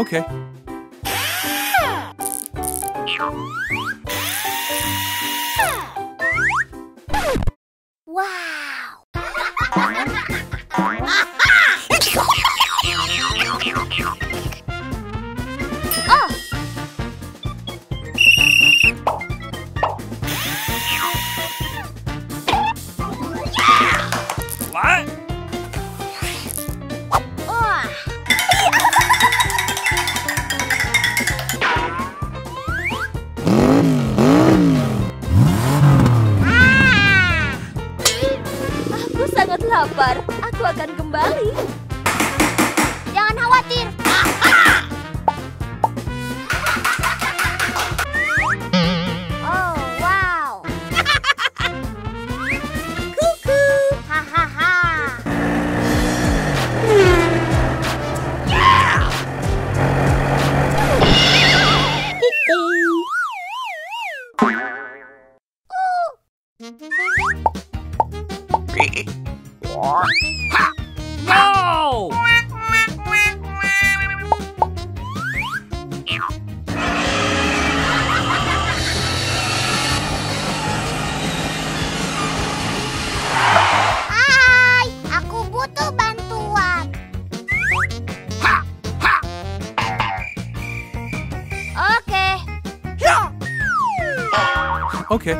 Okay. Wow. Lapar, aku akan kembali. Jangan khawatir. Oh, wow. Kuku. Hahaha. No! Hai, aku butuh bantuan. Oke. Oke.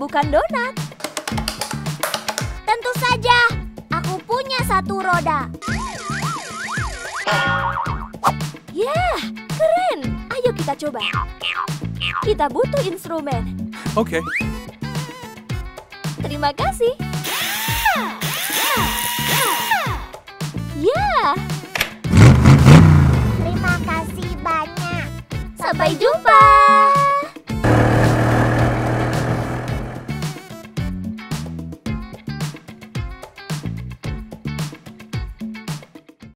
Bukan donat. Tentu saja, aku punya satu roda. Yah, keren. Ayo kita coba. Kita butuh instrumen. Oke. Terima kasih. Yah. Terima kasih banyak. Sampai jumpa.